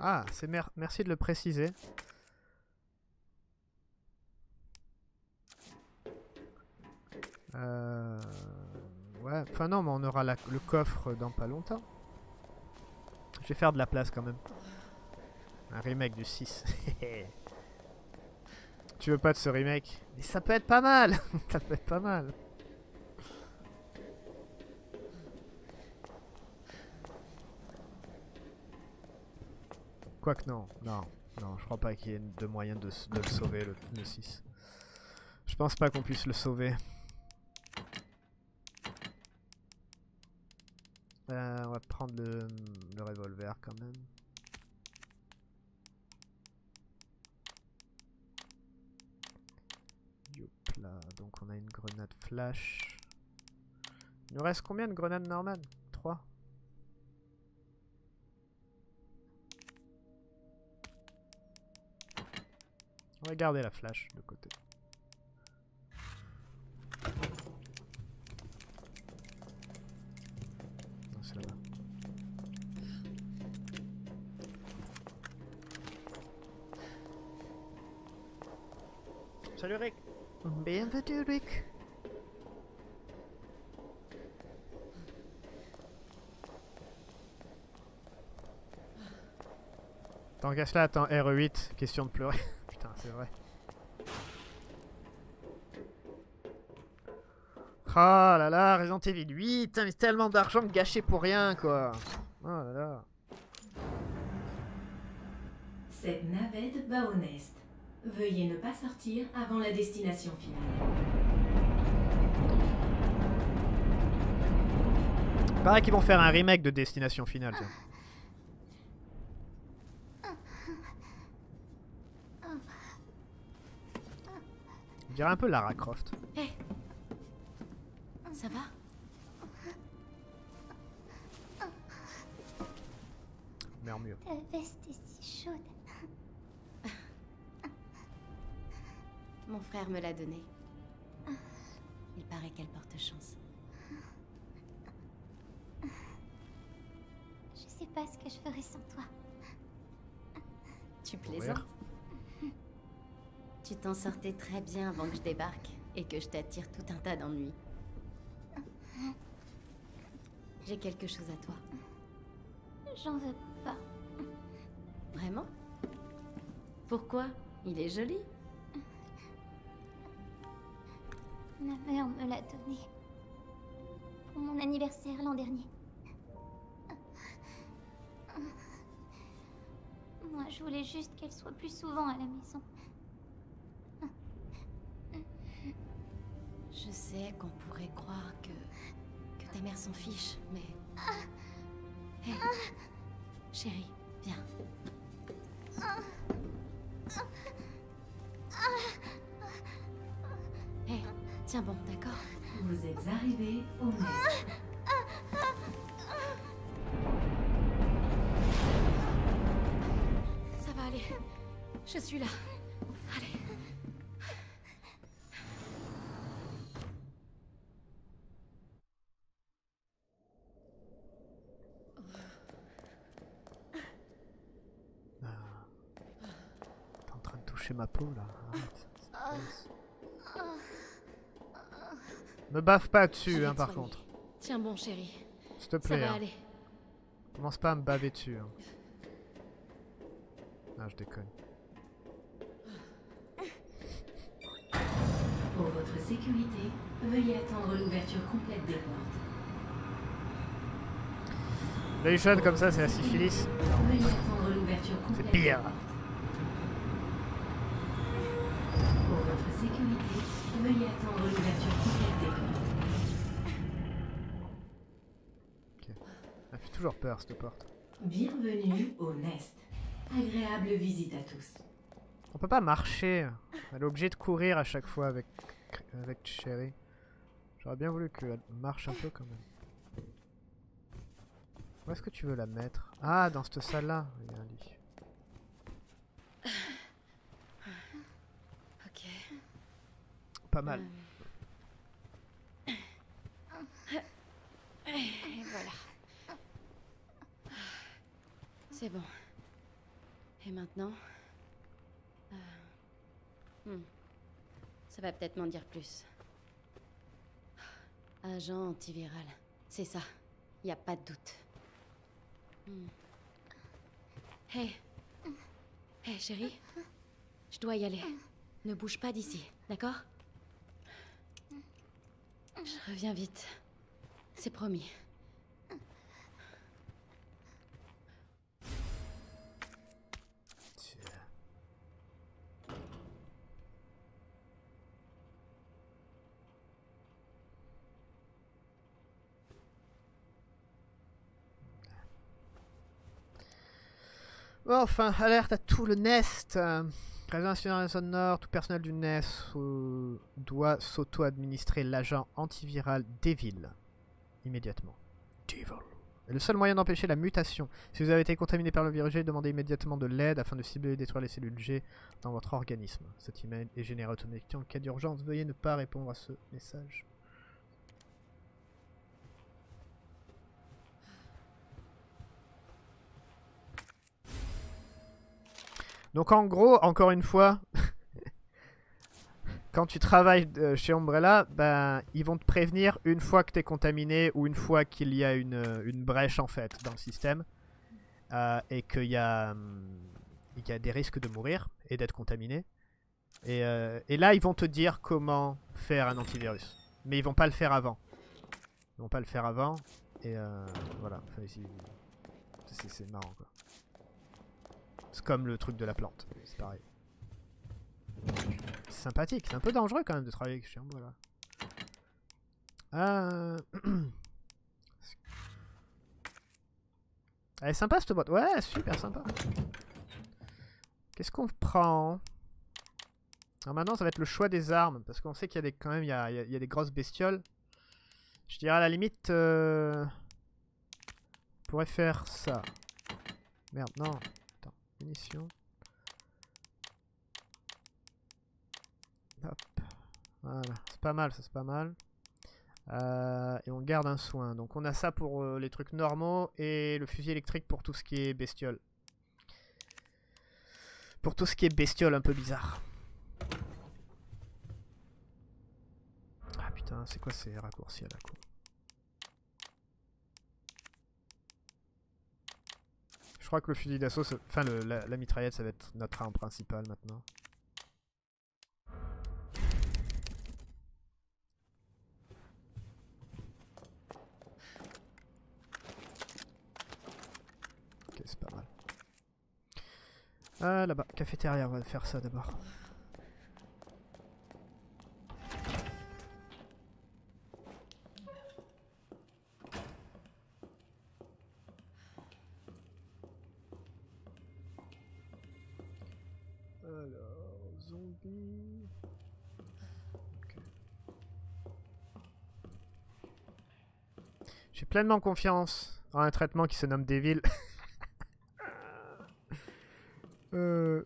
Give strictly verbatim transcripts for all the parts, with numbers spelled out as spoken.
Ah, c'est mer merci de le préciser. Euh... Ouais, enfin non, mais on aura la, le coffre dans pas longtemps. Je vais faire de la place quand même. Un remake du six. Tu veux pas de ce remake? Mais ça peut être pas mal. Ça peut être pas mal. Quoique non, non, non, je crois pas qu'il y ait de moyen de, de le sauver le, le six. Je pense pas qu'on puisse le sauver. Euh, on va prendre le, le revolver quand même. Là, donc on a une grenade flash. Il nous reste combien de grenades normales? Trois. On va garder la flash de côté. Non, c'est là-bas. Salut Rick. Bienvenue Rick. Tant qu'à cela, attends, R E huit, question de pleurer. Putain, c'est vrai. Ah là là, Resident Evil huit, mais tellement d'argent gâché pour rien quoi. Oh là là. Cette navette va au nest. Veuillez ne pas sortir avant la destination finale. Il paraît qu'ils vont faire un remake de Destination Finale. On dirait un peu Lara Croft. Hey. Ça va? Murmure. Ta veste est si chaude. Mon frère me l'a donnée. Il paraît qu'elle porte chance. Je sais pas ce que je ferais sans toi. Tu plaisantes? Tu t'en sortais très bien avant que je débarque et que je t'attire tout un tas d'ennuis. J'ai quelque chose à toi. J'en veux pas. Vraiment? Pourquoi? Il est joli. Ma mère me l'a donné pour mon anniversaire l'an dernier. Moi, je voulais juste qu'elle soit plus souvent à la maison. Je sais qu'on pourrait croire que, que ta mère s'en fiche, mais... Hey, chérie, viens. Hey, tiens bon, d'accord. Vous êtes arrivés au nest. Ça va aller. Je suis là. Allez. T'es en train de toucher ma peau là. Arrête. Ne baffe pas dessus, hein, par contre. Tiens bon, chérie. S'il te plaît. Ça va hein. Aller. Commence pas à me baver dessus. Hein. Non, je déconne. Pour votre sécurité, veuillez attendre l'ouverture complète des portes. Là, il chante comme ça, c'est la syphilis. Veuillez attendre l'ouverture complète. C'est pire. Pour votre sécurité, veuillez attendre l'ouverture complète des portes. Ok. Elle fait toujours peur cette porte. Bienvenue au nest. Agréable visite à tous. On peut pas marcher. Elle est obligée de courir à chaque fois avec, avec Chérie. J'aurais bien voulu qu'elle marche un peu quand même. Où est-ce que tu veux la mettre? Ah, dans cette salle-là. Il y a un lit. Pas mal. Et voilà. C'est bon. Et maintenant euh... hmm. Ça va peut-être m'en dire plus. Agent antiviral, c'est ça. Y a pas de doute. Hmm. Hey, hey chérie, je dois y aller. Ne bouge pas d'ici, d'accord? Je reviens vite. C'est promis. Enfin, alerte à tout le nest. Réservation sonore, tout personnel du nest euh, doit s'auto-administrer l'agent antiviral Devil immédiatement. Devil. Et le seul moyen d'empêcher la mutation. Si vous avez été contaminé par le virus G, demandez immédiatement de l'aide afin de cibler et détruire les cellules G dans votre organisme. Cet email est généré automatiquement en cas d'urgence. Veuillez ne pas répondre à ce message. Donc en gros, encore une fois, quand tu travailles euh, chez Umbrella, ben, ils vont te prévenir une fois que t'es contaminé ou une fois qu'il y a une, une brèche en fait dans le système euh, et qu'il y a, il y a des risques de mourir et d'être contaminé. Et, euh, et là, ils vont te dire comment faire un antivirus, mais ils vont pas le faire avant. Ils vont pas le faire avant et euh, voilà, enfin, c'est marrant quoi. C'est comme le truc de la plante, c'est pareil. C'est sympathique, c'est un peu dangereux quand même de travailler avec ce chien, voilà. Euh... Elle est sympa cette boîte, ouais, super sympa. Qu'est-ce qu'on prend? Alors maintenant ça va être le choix des armes, parce qu'on sait qu'il y a des, quand même, il y a, il y a des grosses bestioles. Je dirais à la limite, euh... on pourrait faire ça. Merde, non. Munitions. Hop. Voilà. C'est pas mal, ça c'est pas mal. Euh, et on garde un soin. Donc on a ça pour euh, les trucs normaux et le fusil électrique pour tout ce qui est bestiole. Pour tout ce qui est bestiole un peu bizarre. Ah putain, c'est quoi ces raccourcis à la con? Je crois que le fusil d'assaut, enfin le, la, la mitraillette, ça va être notre arme principale maintenant. Ok, c'est pas mal. Ah là-bas, cafétéria, on va faire ça d'abord. Pleinement confiance en un traitement qui se nomme Devil. euh,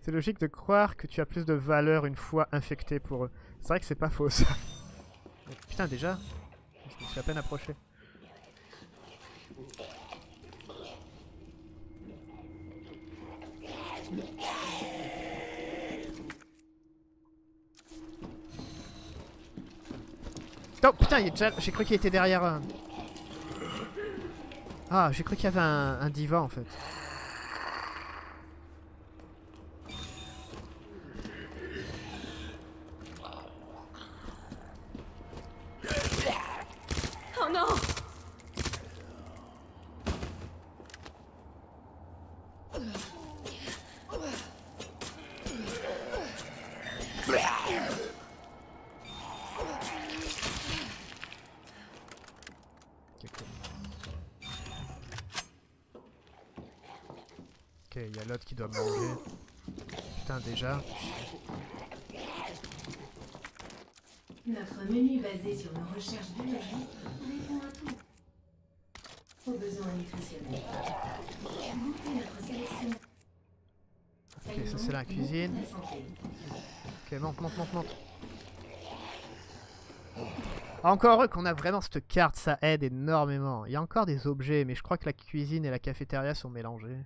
c'est logique de croire que tu as plus de valeur une fois infecté pour eux. C'est vrai que c'est pas faux ça. Mais, putain déjà, je me suis à peine approché. Oh putain, déjà... j'ai cru qu'il était derrière un... Ah, j'ai cru qu'il y avait un... un divan en fait. Oh non. Qui doit manger. Putain déjà. Notre menu basé sur nos recherches biologiques répond à tout. Aux besoins nutritionnels. Ok, ça c'est la cuisine. Ok, monte, monte, monte, monte. Encore heureux qu'on a vraiment cette carte, ça aide énormément. Il y a encore des objets, mais je crois que la cuisine et la cafétéria sont mélangées.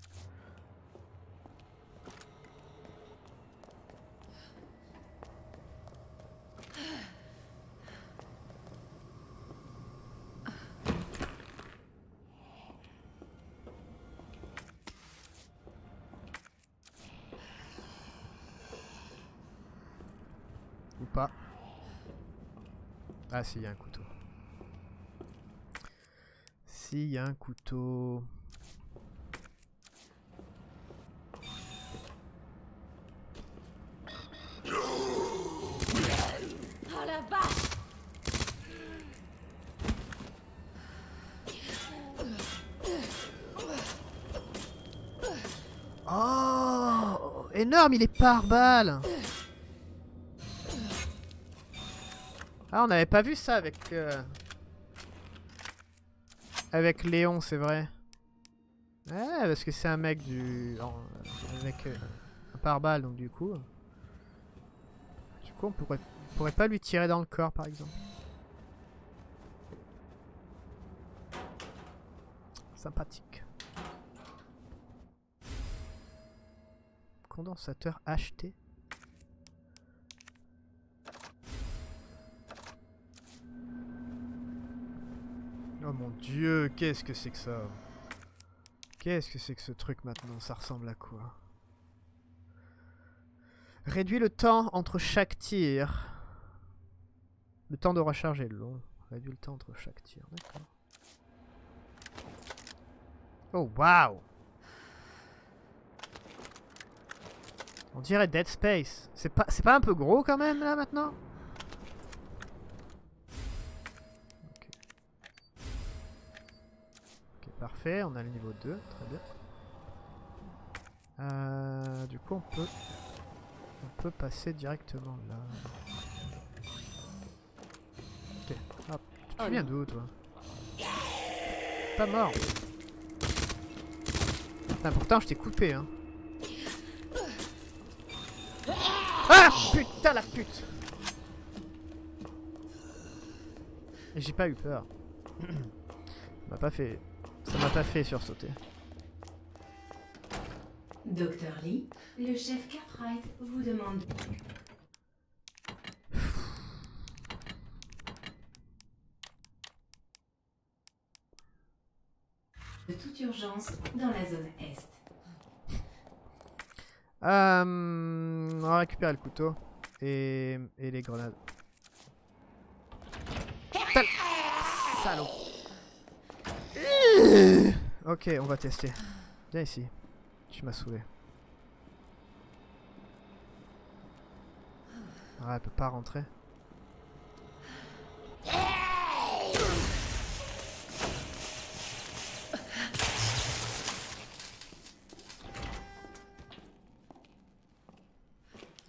Ah si, il y a un couteau. Si, il y a un couteau... Énorme, il est par balle. Ah, on n'avait pas vu ça avec euh... avec Léon, c'est vrai. Ouais, parce que c'est un mec du non, un mec euh, un par balle, donc du coup, du coup, on pourrait on pourrait pas lui tirer dans le corps, par exemple. Sympathique. Condensateur acheté. Oh mon dieu, qu'est-ce que c'est que ça? Qu'est-ce que c'est que ce truc maintenant? Ça ressemble à quoi? Réduit le temps entre chaque tir. Le temps de recharge est long. Réduit le temps entre chaque tir, d'accord. Oh waouh! On dirait Dead Space. C'est pas, c'est pas un peu gros quand même là maintenant? Okay. Ok, parfait, on a le niveau deux, très bien. Euh, du coup on peut, on peut passer directement là. Ok, hop, tu viens d'où toi? Pas mort. Putain, pourtant je t'ai coupé hein. Ah putain la pute! J'ai pas eu peur. Ça m'a pas fait. Ça m'a pas fait sursauter. Docteur Lee, le chef Cartwright vous demande. De toute urgence dans la zone Est. Euh, on va récupérer le couteau et, et les grenades. Sal Salaud. Ok, on va tester. Viens ici. Tu m'as saoulé. Ah, elle peut pas rentrer.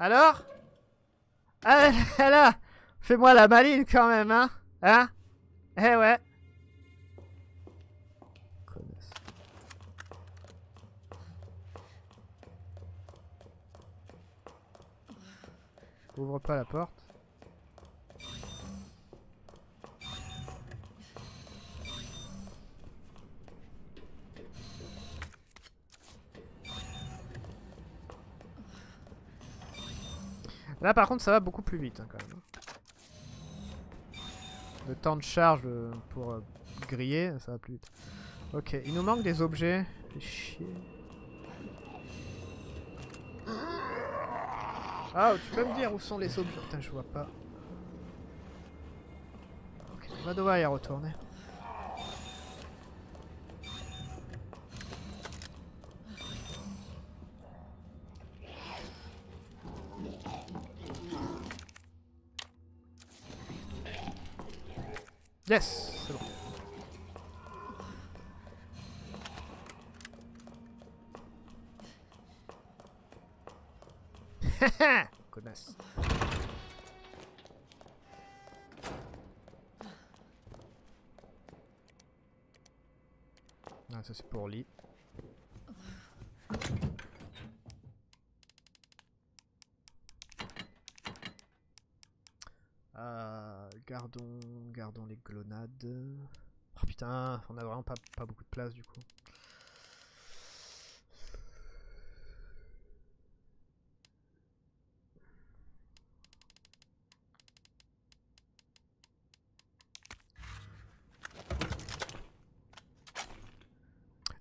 Alors? Ah là! Fais-moi la maline quand même, hein? Hein? Eh ouais! Connasse. Ouvre pas la porte. Là par contre ça va beaucoup plus vite hein, quand même. Le temps de charge euh, pour euh, griller, ça va plus vite. Ok, il nous manque des objets. Chier. Ah, tu peux me dire où sont les objets? Putain, je vois pas. Ok, on va devoir y retourner. Yes, c'est bon. Connasse. Ah, ça c'est pour Lee. Euh, gardons, gardons les grenades. Oh putain, on a vraiment pas, pas beaucoup de place du coup.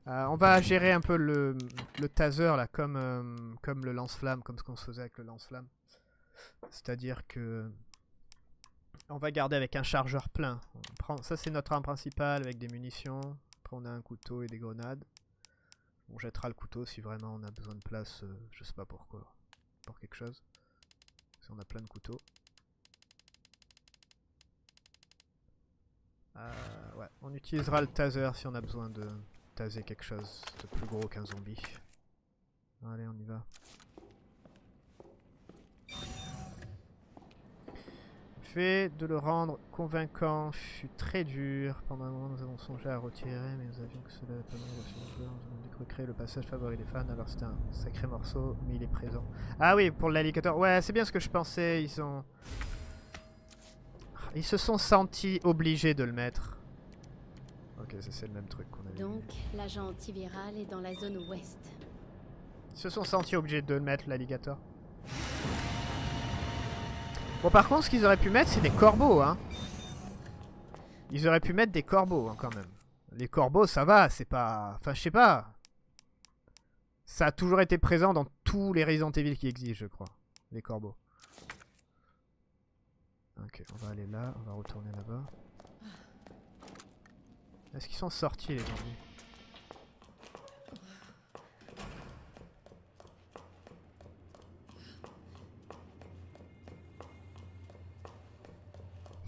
Euh, on va gérer un peu le, le taser là, comme, euh, comme le lance-flamme, comme ce qu'on se faisait avec le lance-flamme. C'est-à-dire que... On va garder avec un chargeur plein. On prend... Ça c'est notre arme principale avec des munitions. Après on a un couteau et des grenades. On jettera le couteau si vraiment on a besoin de place, euh, je sais pas pourquoi. Pour quelque chose. Si on a plein de couteaux. Euh, ouais, on utilisera le taser si on a besoin de taser quelque chose de plus gros qu'un zombie. Allez, on y va. Fait de le rendre convaincant fut très dur. Pendant un moment, nous avons songé à retirer, mais nous avions que cela n'avait pas mal de joueurs. Nous avons dû recréer le passage favori des fans, alors c'était un sacré morceau, mais il est présent. Ah oui, pour l'alligator. Ouais, c'est bien ce que je pensais. Ils ont... Ils se sont sentis obligés de le mettre. Ok, c'est le même truc qu'on avait. Donc, l'agent antiviral est dans la zone ouest. Ils se sont sentis obligés de le mettre, l'alligator. Bon, par contre, ce qu'ils auraient pu mettre, c'est des corbeaux, hein. Ils auraient pu mettre des corbeaux, hein, quand même. Les corbeaux, ça va, c'est pas... Enfin, je sais pas. Ça a toujours été présent dans tous les Resident Evil qui existent, je crois. Les corbeaux. Ok, on va aller là, on va retourner là-bas. Est-ce qu'ils sont sortis, les zombies?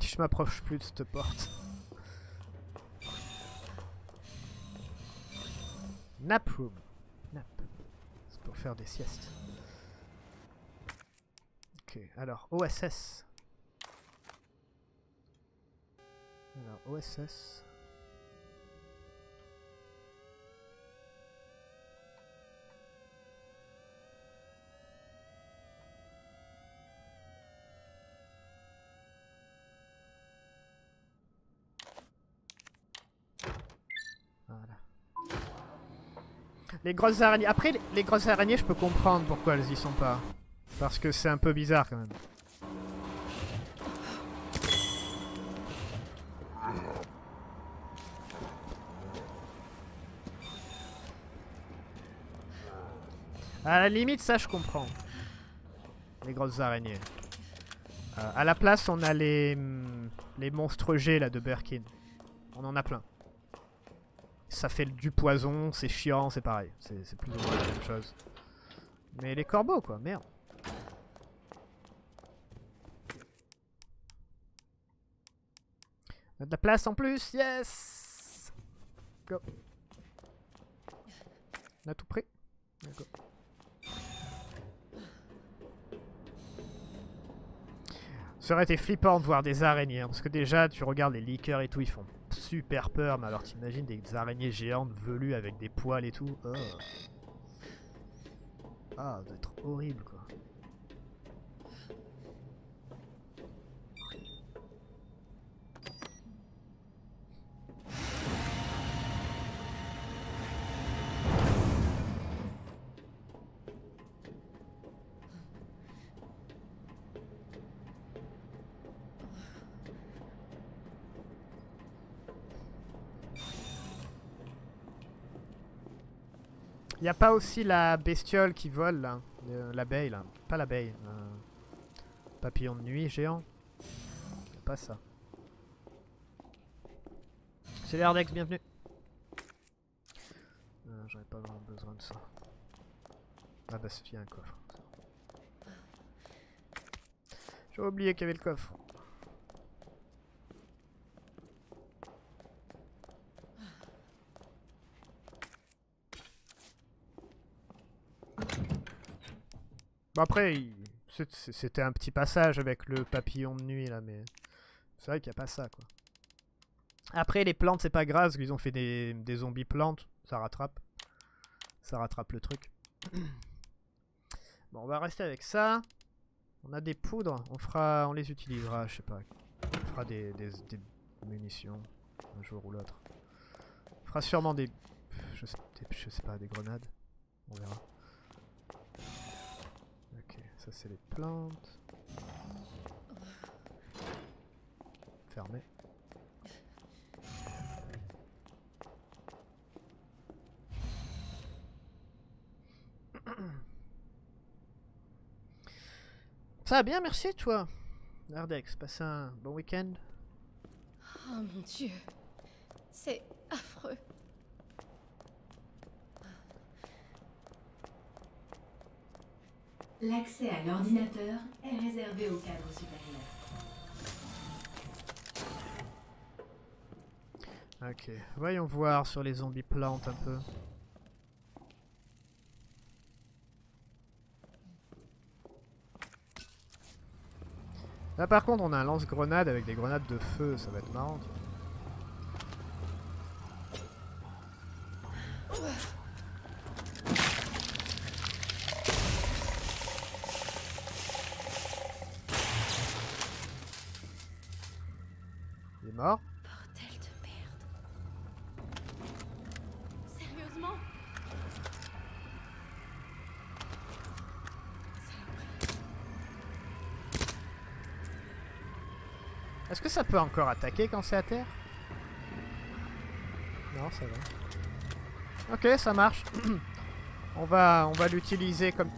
Je m'approche plus de cette porte. Nap room. Nap. C'est pour faire des siestes. Ok, alors O S S. Alors O S S. Les grosses araignées... Après, les grosses araignées, je peux comprendre pourquoi elles y sont pas. Parce que c'est un peu bizarre, quand même. À la limite, ça, je comprends. Les grosses araignées. Euh, à la place, on a les... Les monstres G, là, de Birkin. On en a plein. Ça fait du poison, c'est chiant, c'est pareil. C'est plus ou moins la même chose. Mais les corbeaux, quoi, merde. On a de la place en plus, yes. Go. On a tout pris. Go. Ça aurait été flippant de voir des araignées, hein, parce que déjà, tu regardes les leakers et tout, ils font... super peur, mais alors t'imagines des araignées géantes velues avec des poils et tout. Oh. Ah, ça doit être horrible quoi. Il n'y a pas aussi la bestiole qui vole là, euh, l'abeille là, pas l'abeille, euh, papillon de nuit géant, pas ça. C'est l'Ardex, bienvenue. Euh, J'aurais pas vraiment besoin de ça. Ah bah il y a un coffre. J'ai oublié qu'il y avait le coffre. Bon après, c'était un petit passage avec le papillon de nuit là, mais c'est vrai qu'il n'y a pas ça quoi. Après les plantes c'est pas grave, parce qu'ils ont fait des, des zombies plantes, ça rattrape. Ça rattrape le truc. Bon on va rester avec ça. On a des poudres, on fera, on les utilisera, je sais pas. On fera des, des, des munitions, un jour ou l'autre. On fera sûrement des je, sais, des... je sais pas, des grenades. On verra. Ça c'est les plantes. Fermé. Ça va bien, merci toi. Nardex, passe un bon week-end. Oh mon Dieu, c'est affreux. L'accès à l'ordinateur est réservé au cadre supérieur. Ok, voyons voir sur les zombies plantes un peu. Là par contre on a un lance-grenade avec des grenades de feu, ça va être marrant. Il est mort. Bordel de merde. Sérieusement ? Est-ce que ça peut encore attaquer quand c'est à terre? Non, ça va. Ok, ça marche. on va, on va l'utiliser comme...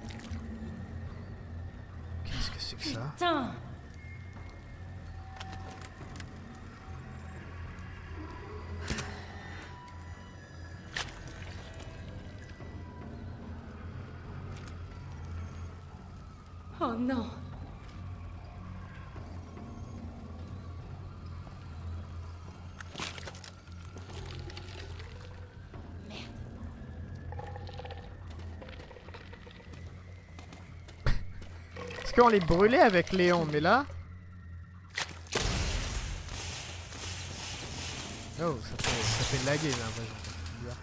Qu'est-ce que c'est que ça? Putain! Oh non! Parce qu'on les brûlait avec Léon, mais là... Oh, ça fait, ça fait laguer là, vraiment.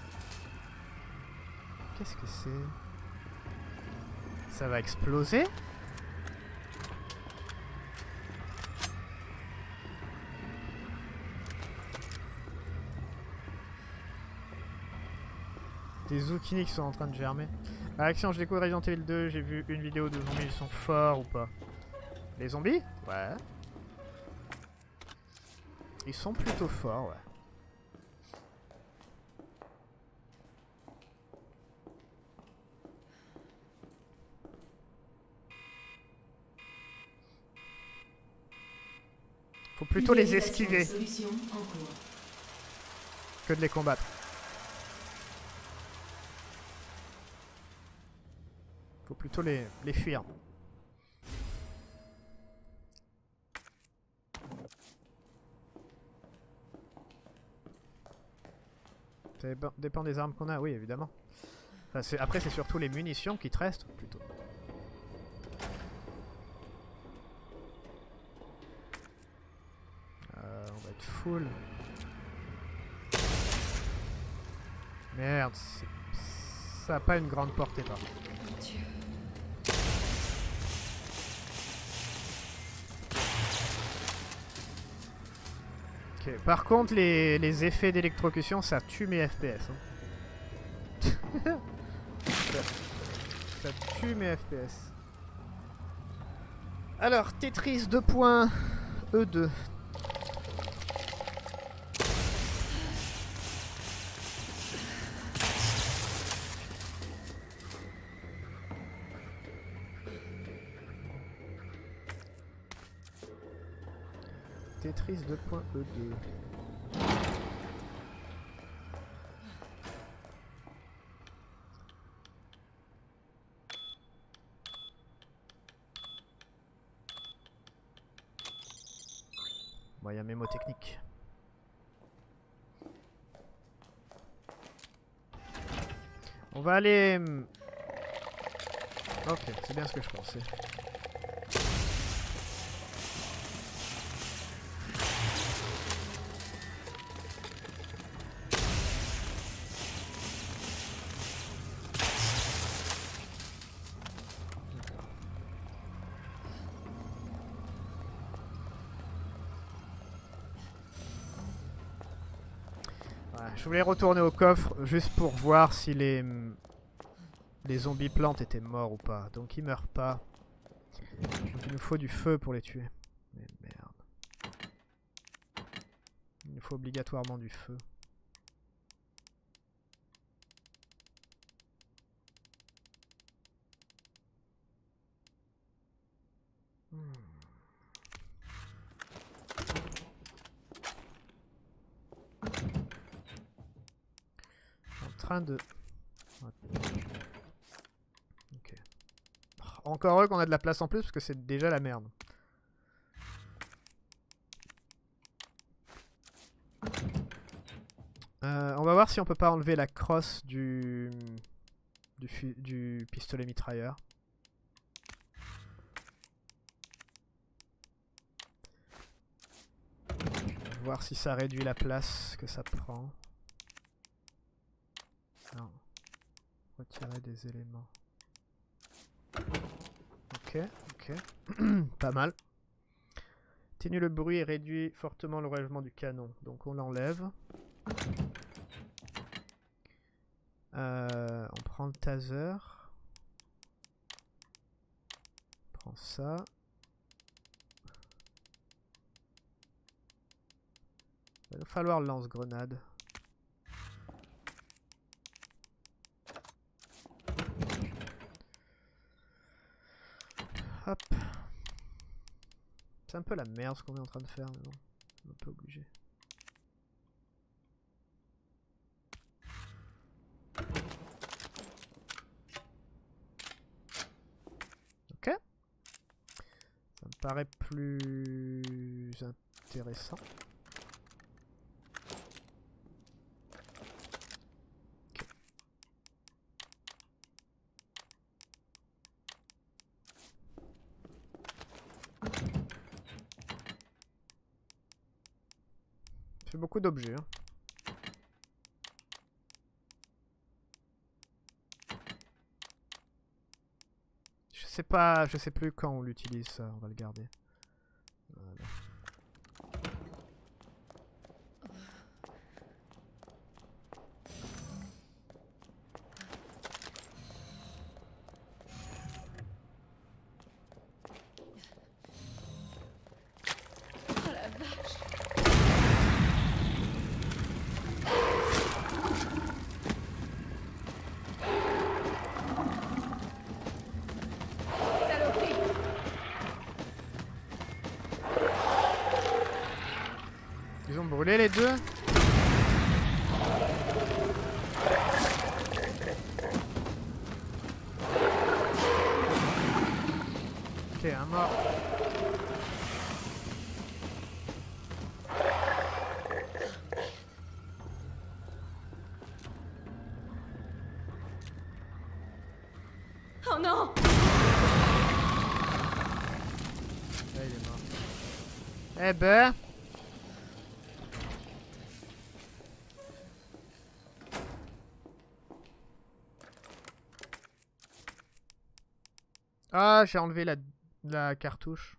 Qu'est-ce que c'est? Ça va exploser? Des zucchini qui sont en train de germer. Action, je découvre Resident Evil deux, j'ai vu une vidéo de zombies, ils sont forts ou pas? Les zombies? Ouais. Ils sont plutôt forts, ouais. Faut plutôt les esquiver que de les combattre. Faut plutôt les, les fuir. Ça dépend des armes qu'on a, oui évidemment. Enfin, c'est, après c'est surtout les munitions qui te restent plutôt. Euh, on va être full. Merde, ça n'a pas une grande portée par contre. Okay. Par contre, les, les effets d'électrocution, ça tue mes F P S. Hein. ça, ça tue mes F P S. Alors, Tetris deux point E deux. Tetris deux point E deux. Bon, il y a mémo technique. On va aller... Ok, c'est bien ce que je pensais. Je voulais retourner au coffre juste pour voir si les, les zombies plantes étaient morts ou pas. Donc ils meurent pas. Donc il nous faut du feu pour les tuer. Mais merde. Il nous faut obligatoirement du feu. Hmm. train de... Ok. Encore heureux qu'on a de la place en plus parce que c'est déjà la merde. Euh, on va voir si on peut pas enlever la crosse du, du, du pistolet mitrailleur. Voir si ça réduit la place que ça prend. Non. Retirer des éléments. Ok, ok. Pas mal. Atténue le bruit et réduit fortement le relèvement du canon. Donc on l'enlève. Euh, on prend le taser. On prend ça. Il va nous falloir le lance-grenade. Hop. C'est un peu la merde ce qu'on est en train de faire, mais bon, on est un peu obligé. Ok. Ça me paraît plus intéressant. Beaucoup d'objets. Hein. Je sais pas, je sais plus quand on l'utilise ça, on va le garder. Voilà. Les deux. Ok, un mort. Oh non. Là, il est mort. Eh ben. Ah, j'ai enlevé la, la cartouche.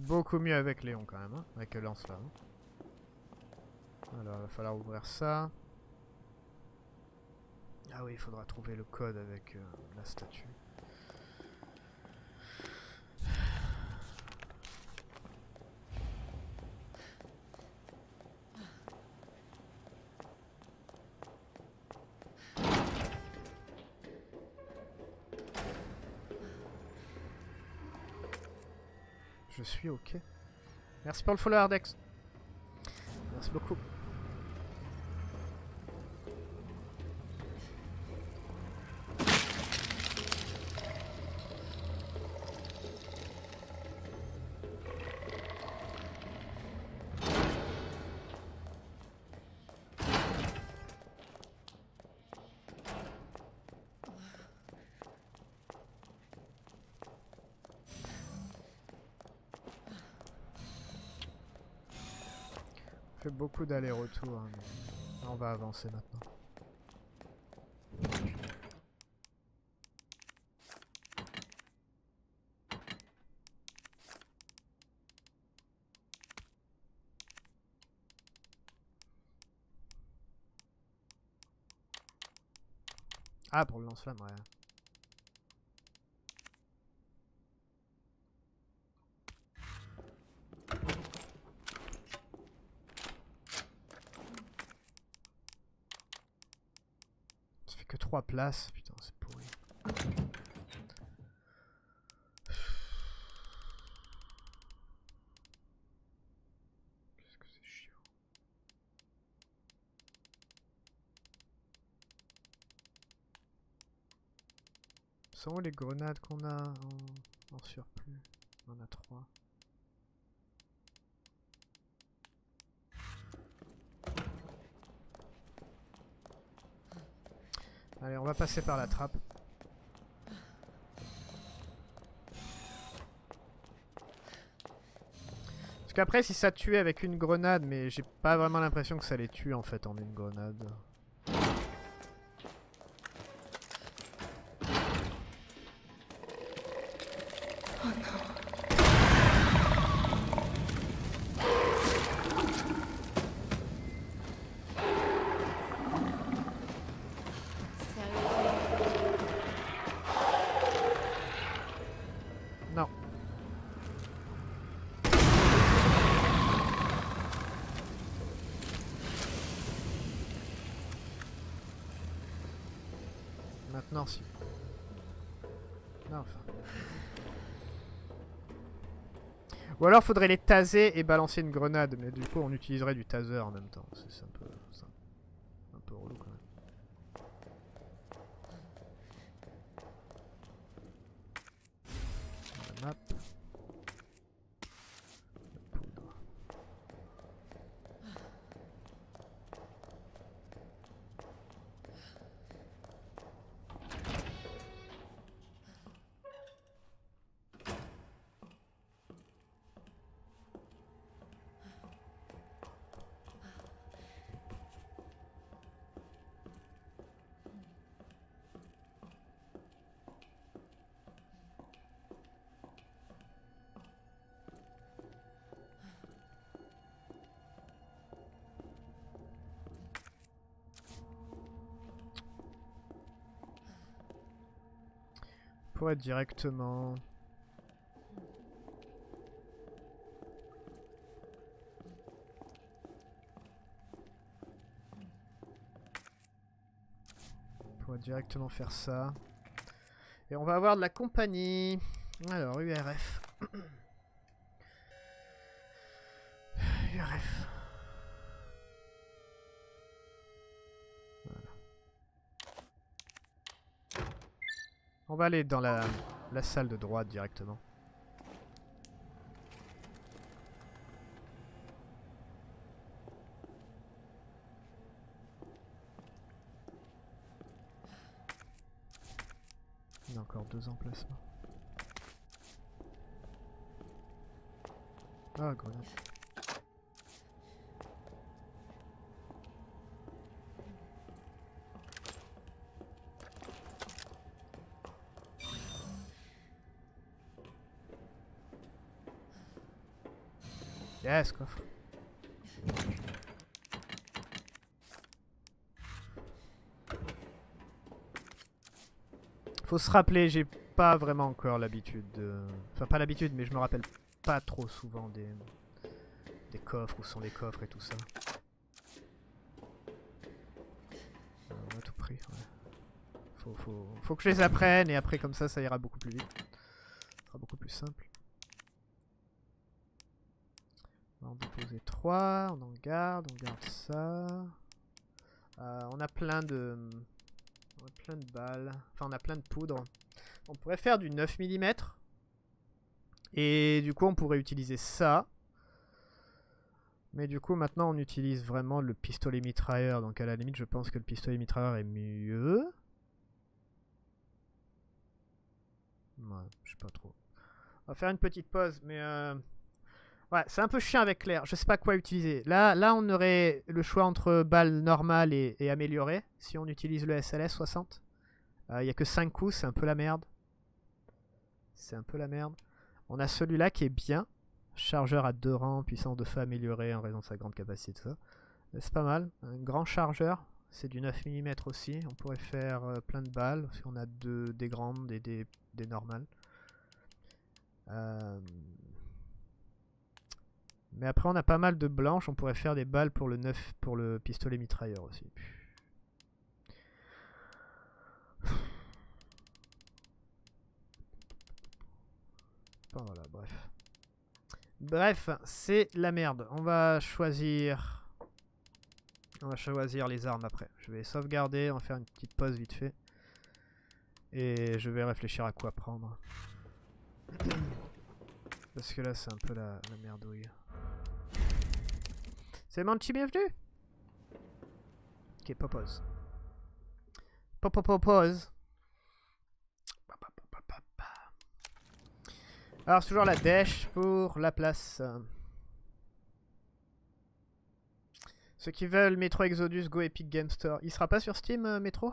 Beaucoup mieux avec Léon quand même, hein, avec le lance là. Hein. Alors il va falloir ouvrir ça. Ah oui, il faudra trouver le code avec euh, la statue. Je suis ok. Merci pour le follow Ardex. Merci beaucoup. fait beaucoup d'allers-retours. Hein, on va avancer maintenant. Ah, pour le lance-flamme, ouais. Ça fait que trois places, putain, c'est pourri. Sont où les grenades qu'on a en, en surplus? On en a trois. Allez, on va passer par la trappe. Parce qu'après, si ça tuait avec une grenade, mais j'ai pas vraiment l'impression que ça les tue en fait en une grenade. Non, si. Non, enfin. Ou alors faudrait les taser et balancer une grenade, mais du coup on utiliserait du taser en même temps. C'est un peu, un, un peu relou quand même. La map. La poudre. Pour être directement. On pourrait directement faire ça. Et on va avoir de la compagnie. Alors, U R F. U R F. On va aller dans la, la salle de droite directement. Il y a encore deux emplacements. Ah, grenade. Yes, coffre. Faut se rappeler, j'ai pas vraiment encore l'habitude de... Enfin pas l'habitude, mais je me rappelle pas trop souvent des... des coffres, où sont les coffres et tout ça. Euh, on a tout pris, ouais. Faut, faut... Faut que je les apprenne et après comme ça, ça ira beaucoup plus vite. Ça sera beaucoup plus simple. On va en déposer trois, on en garde, on garde ça. Euh, on a plein de. On a plein de balles. Enfin, on a plein de poudre. On pourrait faire du neuf millimètres. Et du coup, on pourrait utiliser ça. Mais du coup, maintenant, on utilise vraiment le pistolet mitrailleur. Donc, à la limite, je pense que le pistolet mitrailleur est mieux. Ouais, je sais pas trop. On va faire une petite pause, mais. Euh... Ouais, c'est un peu chiant avec Claire, je sais pas quoi utiliser. Là, là on aurait le choix entre balle normale et, et améliorée, si on utilise le S L S soixante. Il euh, n'y a que cinq coups, c'est un peu la merde. C'est un peu la merde. On a celui-là qui est bien. Chargeur à deux rangs, puissance de feu améliorée en raison de sa grande capacité, tout ça. C'est pas mal. Un grand chargeur, c'est du neuf millimètres aussi. On pourrait faire euh, plein de balles, si on a deux, des grandes et des, des normales. Euh... Mais après on a pas mal de blanches, on pourrait faire des balles pour le neuf, pour le pistolet mitrailleur aussi. Enfin, voilà, bref. Bref, c'est la merde. On va choisir... On va choisir les armes après. Je vais sauvegarder, on va faire une petite pause vite fait. Et je vais réfléchir à quoi prendre. Parce que là c'est un peu la, la merdouille. C'est Manchi, bienvenue. Ok, popose. Popopopose. Alors c'est toujours la dèche pour la place. Ceux qui veulent Metro Exodus, go Epic Game Store. Il sera pas sur Steam, euh, Metro?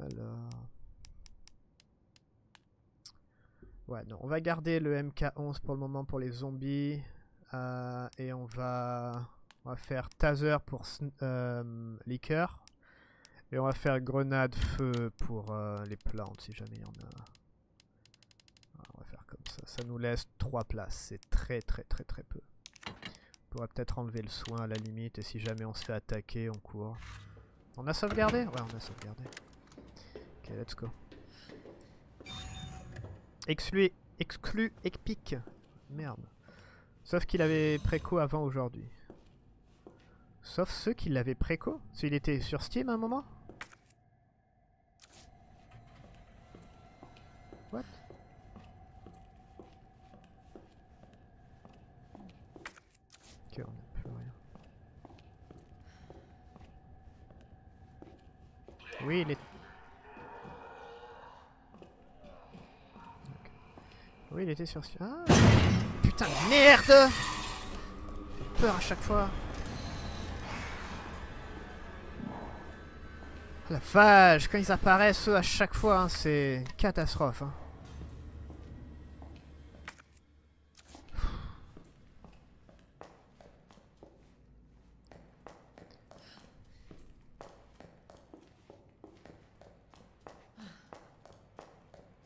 Alors... Ouais, non, on va garder le M K onze pour le moment pour les zombies. Euh, et on va, on va faire taser pour euh, liqueur. Et on va faire grenade feu pour euh, les plantes si jamais il y en a. Alors, on va faire comme ça. Ça nous laisse trois places. C'est très très très très peu. On pourrait peut-être enlever le soin à la limite. Et si jamais on se fait attaquer, on court. On a sauvegardé? Ouais, on a sauvegardé. Ok, let's go. Exclu, exclu, Epic. Merde. Sauf qu'il avait préco avant aujourd'hui. Sauf ceux qui l'avaient préco. S'il était sur Steam à un moment. What? Ok, on n'a plus rien. Oui, il est... Oui, il était sur... Ah putain, merde! J'ai peur à chaque fois. La vache, quand ils apparaissent, eux, à chaque fois, hein, c'est catastrophe. Hein.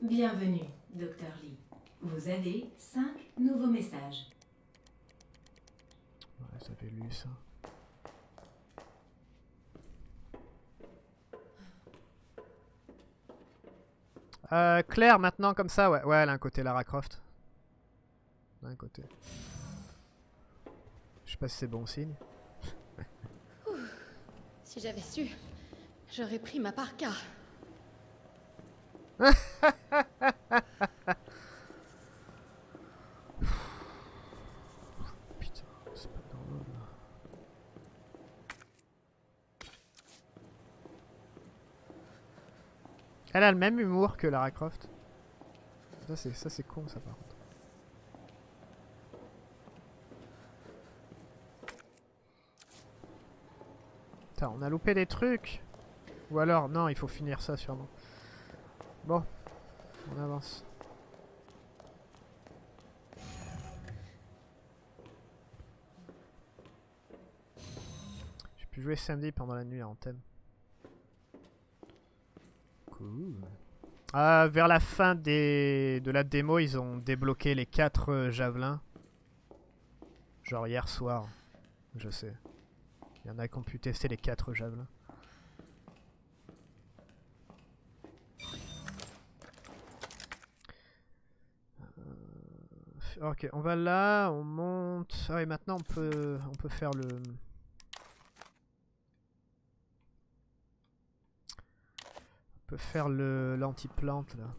Bienvenue, Docteur Lee. Vous avez cinq nouveaux messages. Ouais, ça fait lu ça. Euh, Claire maintenant comme ça, ouais, ouais, elle a un côté Lara Croft. Elle a un côté. Je sais pas si c'est bon signe. Ouh, si j'avais su, j'aurais pris ma parka. Elle a le même humour que Lara Croft. Ça c'est ça c'est con ça par contre. Putain, on a loupé des trucs. Ou alors non, il faut finir ça sûrement. Bon, on avance. J'ai pu jouer samedi pendant la nuit en thème. Cool. Ah, vers la fin des... de la démo, ils ont débloqué les quatre euh, javelins. Genre hier soir, je sais. Il y en a qui ont pu tester les quatre javelins. Euh... Ok, on va là, on monte. Ah et maintenant on peut, on peut faire le... On peut faire le l'anti-plante là.